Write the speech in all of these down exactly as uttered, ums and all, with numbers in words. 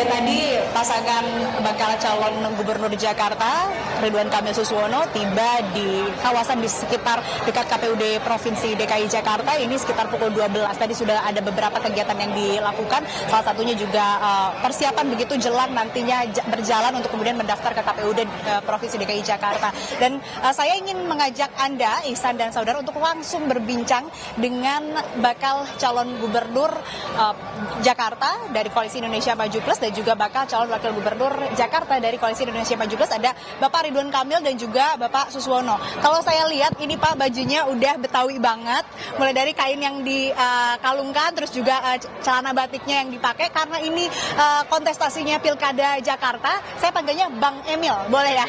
Ya tadi pasangan bakal calon Gubernur Jakarta Ridwan Kamil Suswono tiba di kawasan di sekitar dekat K P U D Provinsi D K I Jakarta ini sekitar pukul dua belas. Tadi sudah ada beberapa kegiatan yang dilakukan, salah satunya juga uh, persiapan begitu jelang nantinya berjalan untuk kemudian mendaftar ke K P U D uh, Provinsi D K I Jakarta. Dan uh, saya ingin mengajak Anda, Ihsan dan Saudara, untuk langsung berbincang dengan bakal calon Gubernur uh, Jakarta dari Koalisi Indonesia Maju Plus dan juga bakal calon wakil gubernur Jakarta dari Koalisi Indonesia Maju Plus, ada Bapak Ridwan Kamil dan juga Bapak Suswono. Kalau saya lihat ini Pak, bajunya udah Betawi banget, mulai dari kain yang dikalungkan, uh, terus juga uh, celana batiknya yang dipakai, karena ini uh, kontestasinya Pilkada Jakarta. Saya panggilnya Bang Emil, boleh ya?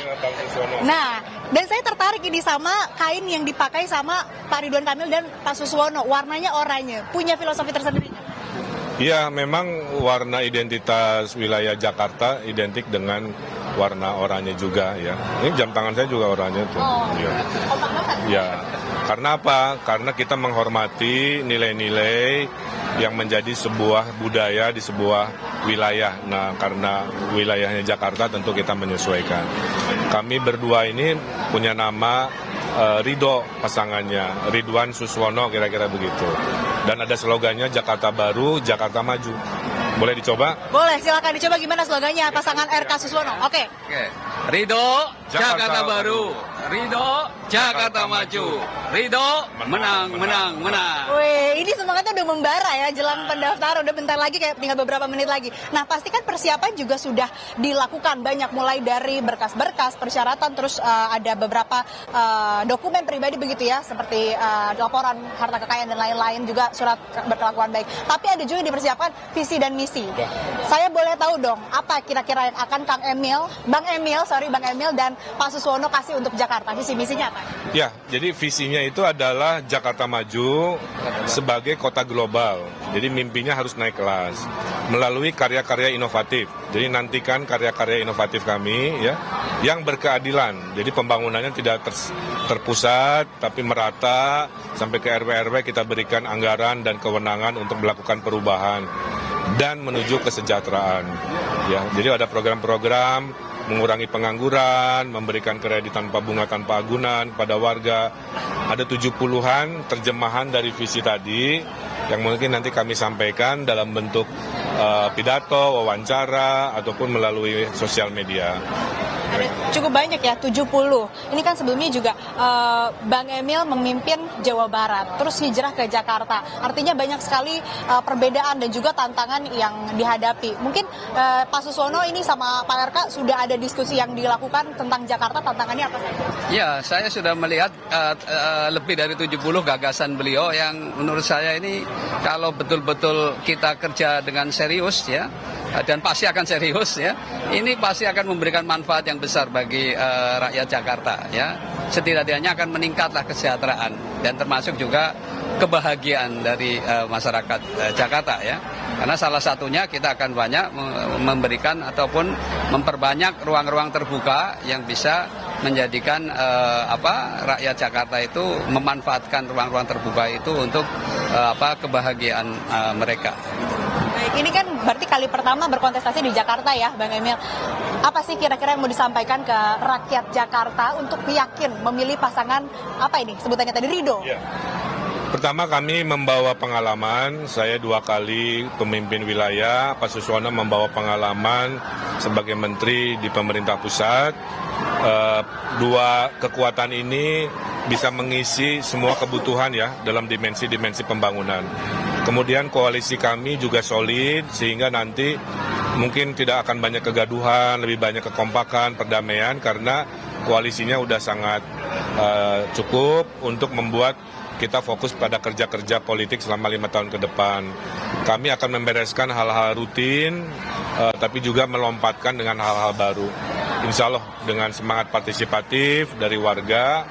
Nah, dan saya tertarik ini sama kain yang dipakai sama Pak Ridwan Kamil dan Pak Suswono, warnanya oranye, punya filosofi tersendiri. Ya, memang warna identitas wilayah Jakarta identik dengan warna oranye juga ya. Ini jam tangan saya juga oranye tuh. Oh, ya. Ya, karena apa? Karena kita menghormati nilai-nilai yang menjadi sebuah budaya di sebuah wilayah. Nah, karena wilayahnya Jakarta tentu kita menyesuaikan. Kami berdua ini punya nama uh, RIDO pasangannya, Ridwan Suswono kira-kira begitu. Dan ada slogannya Jakarta Baru, Jakarta Maju. Boleh dicoba? Boleh, silakan dicoba. Gimana slogannya pasangan R K Suswono? Oke. Okay. Rido, Jakarta, Jakarta Baru. Rido, Jakarta, Jakarta Maju. Rido, menang, menang, menang. Wih, ini semangatnya udah membara ya jelang pendaftaran. Udah bentar lagi, kayak tinggal beberapa menit lagi. Nah, pastikan persiapan juga sudah dilakukan banyak, mulai dari berkas-berkas, persyaratan, terus uh, ada beberapa uh, dokumen pribadi begitu ya, seperti uh, laporan harta kekayaan dan lain-lain, juga surat berkelakuan baik. Tapi ada juga dipersiapkan visi dan misi. Saya boleh tahu dong apa kira-kira yang akan Kang Emil, Bang Emil, sorry Bang Emil dan Pak Suswono kasih untuk Jakarta? Visi misinya apa? Ya, jadi visinya itu adalah Jakarta Maju sebagai kota global. Jadi mimpinya harus naik kelas melalui karya-karya inovatif. Jadi nantikan karya-karya inovatif kami ya, yang berkeadilan. Jadi pembangunannya tidak ter, terpusat tapi merata sampai ke R W R W. Kita berikan anggaran dan kewenangan untuk melakukan perubahan dan menuju kesejahteraan. Ya, jadi ada program-program mengurangi pengangguran, memberikan kredit tanpa bunga tanpa agunan pada warga. Ada tujuh puluhan terjemahan dari visi tadi yang mungkin nanti kami sampaikan dalam bentuk uh, pidato, wawancara, ataupun melalui sosial media. Ada cukup banyak ya, tujuh puluh. Ini kan sebelumnya juga uh, Bang Emil memimpin Jawa Barat, terus hijrah ke Jakarta. Artinya banyak sekali uh, perbedaan dan juga tantangan yang dihadapi. Mungkin uh, Pak Suswono ini sama Pak R K sudah ada diskusi yang dilakukan tentang Jakarta, tantangannya apa saja? Ya, saya sudah melihat uh, uh, lebih dari tujuh puluh gagasan beliau yang menurut saya ini kalau betul-betul kita kerja dengan serius ya, dan pasti akan serius ya, ini pasti akan memberikan manfaat yang besar bagi uh, rakyat Jakarta ya. Setidak-tidaknya akan meningkatlah kesejahteraan dan termasuk juga kebahagiaan dari uh, masyarakat uh, Jakarta ya. Karena salah satunya kita akan banyak memberikan ataupun memperbanyak ruang-ruang terbuka yang bisa menjadikan eh, apa rakyat Jakarta itu memanfaatkan ruang-ruang terbuka itu untuk eh, apa kebahagiaan eh, mereka. Baik, ini kan berarti kali pertama berkontestasi di Jakarta ya, Bang Emil. Apa sih kira-kira yang mau disampaikan ke rakyat Jakarta untuk yakin memilih pasangan apa ini sebutannya tadi, Rido? Yeah. Pertama, kami membawa pengalaman, saya dua kali pemimpin wilayah, Pak Suswono membawa pengalaman sebagai menteri di pemerintah pusat. E, dua kekuatan ini bisa mengisi semua kebutuhan ya dalam dimensi-dimensi pembangunan. Kemudian koalisi kami juga solid sehingga nanti mungkin tidak akan banyak kegaduhan, lebih banyak kekompakan, perdamaian karena koalisinya udah sangat e, cukup untuk membuat kita fokus pada kerja-kerja politik selama lima tahun ke depan. Kami akan membereskan hal-hal rutin, eh, tapi juga melompatkan dengan hal-hal baru. Insya Allah dengan semangat partisipatif dari warga,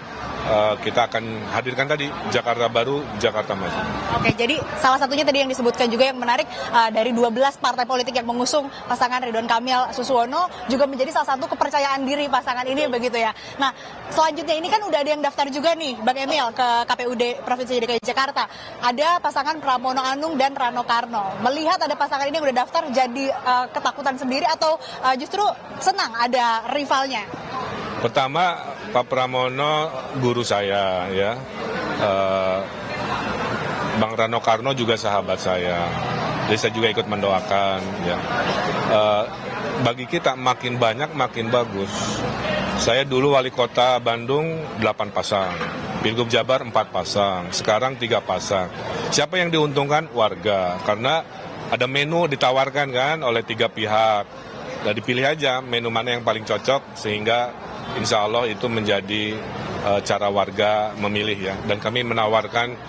uh, kita akan hadirkan tadi, Jakarta Baru, Jakarta Maju. Oke, jadi salah satunya tadi yang disebutkan juga yang menarik uh, dari dua belas partai politik yang mengusung pasangan Ridwan Kamil Suswono juga menjadi salah satu kepercayaan diri pasangan ini, betul, begitu ya. Nah, selanjutnya ini kan udah ada yang daftar juga nih, Bang Emil, ke K P U D Provinsi D K I Jakarta. Ada pasangan Pramono Anung dan Rano Karno. Melihat ada pasangan ini yang udah daftar, jadi uh, ketakutan sendiri atau uh, justru senang ada rivalnya? Pertama, Pak Pramono guru saya, ya. Uh, Bang Rano Karno juga sahabat saya. Jadi saya juga ikut mendoakan, ya. Uh, bagi kita makin banyak makin bagus. Saya dulu wali kota Bandung delapan pasang, Pilgub Jabar empat pasang, sekarang tiga pasang. Siapa yang diuntungkan? Warga, karena ada menu ditawarkan kan oleh tiga pihak. Nah, dipilih aja menu mana yang paling cocok sehingga insya Allah itu menjadi uh, cara warga memilih ya. Dan kami menawarkan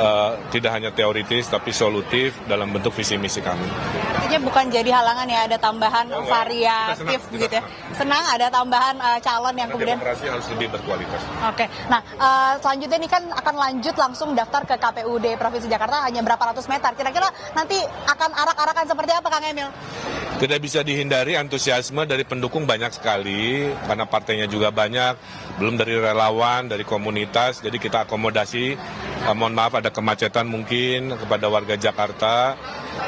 uh, tidak hanya teoritis tapi solutif dalam bentuk visi misi kami. Artinya bukan jadi halangan ya, ada tambahan oh, variatif gitu ya. Senang ada tambahan uh, calon yang karena kemudian demokrasi harus lebih berkualitas. Oke, okay. Nah uh, selanjutnya ini kan akan lanjut langsung daftar ke K P U D Provinsi Jakarta hanya berapa ratus meter. Kira-kira nanti akan arak-arakan seperti apa, Kang Emil? Tidak bisa dihindari antusiasme dari pendukung banyak sekali, karena partainya juga banyak, belum dari relawan, dari komunitas, jadi kita akomodasi, eh, mohon maaf ada kemacetan mungkin kepada warga Jakarta,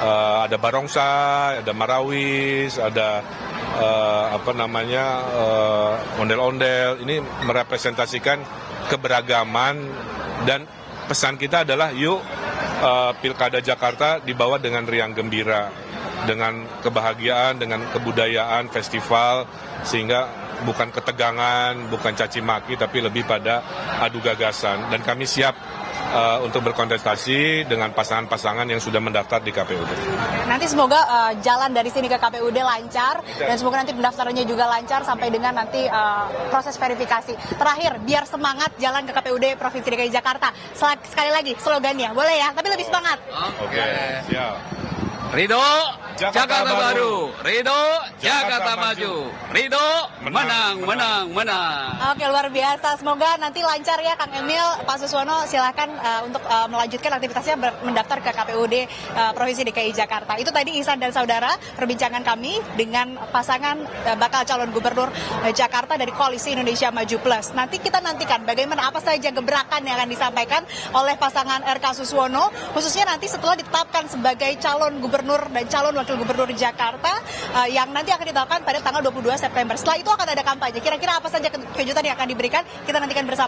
eh, ada barongsai, ada marawis, ada eh, apa namanya eh, ondel-ondel, ini merepresentasikan keberagaman dan pesan kita adalah yuk eh, Pilkada Jakarta dibawa dengan riang gembira, dengan kebahagiaan, dengan kebudayaan, festival, sehingga bukan ketegangan, bukan caci maki, tapi lebih pada adu gagasan. Dan kami siap uh, untuk berkontestasi dengan pasangan-pasangan yang sudah mendaftar di K P U D. Nanti semoga uh, jalan dari sini ke K P U D lancar, dan semoga nanti pendaftarannya juga lancar sampai dengan nanti uh, proses verifikasi. Terakhir, biar semangat jalan ke K P U D Provinsi D K I Jakarta. Sekali lagi, slogannya, boleh ya, tapi lebih semangat. Oke, okay, siap. Rido, Jakarta, Jakarta Baru. Rido, Jakarta, Jakarta Maju. Rido, menang, menang, menang. Oke, luar biasa. Semoga nanti lancar ya, Kang Emil, Pak Suswono. Silahkan uh, untuk uh, melanjutkan aktivitasnya mendaftar ke K P U D uh, Provinsi D K I Jakarta. Itu tadi Ihsan dan Saudara perbincangan kami dengan pasangan uh, bakal calon gubernur uh, Jakarta dari Koalisi Indonesia Maju Plus. Nanti kita nantikan bagaimana apa saja gebrakan yang akan disampaikan oleh pasangan R K Suswono, khususnya nanti setelah ditetapkan sebagai calon gubernur. Gubernur dan calon wakil gubernur Jakarta uh, yang nanti akan ditetapkan pada tanggal dua puluh dua September. Setelah itu akan ada kampanye. Kira-kira apa saja kejutan yang akan diberikan, kita nantikan bersama.